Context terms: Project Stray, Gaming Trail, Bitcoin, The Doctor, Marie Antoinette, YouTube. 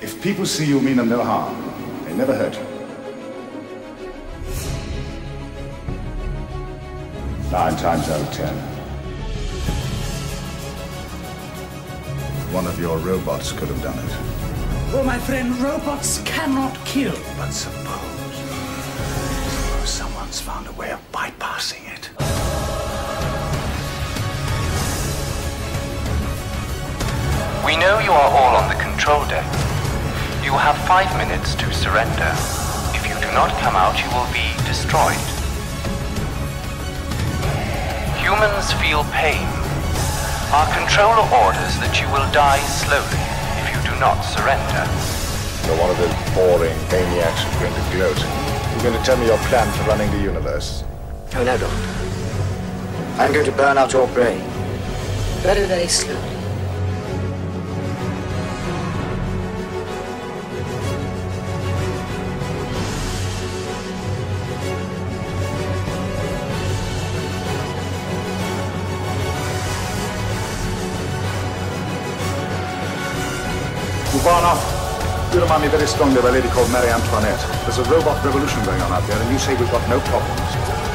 If people see you mean them no harm, they never hurt you. Nine times out of 10. One of your robots could have done it. Oh, my friend, robots cannot kill. But suppose someone's found a way of bypassing it. We know you are all on the control deck. You have 5 minutes to surrender. If you do not come out, you will be destroyed. Humans feel pain. Our controller orders that you will die slowly if you do not surrender. You're one of those boring maniacs who's going to gloat. You're going to tell me your plan for running the universe. Oh no, Doctor. I'm going to burn out your brain. Very, very slowly. Move on off. You remind me very strongly of a lady called Marie Antoinette. There's a robot revolution going on out there, and you say we've got no problems.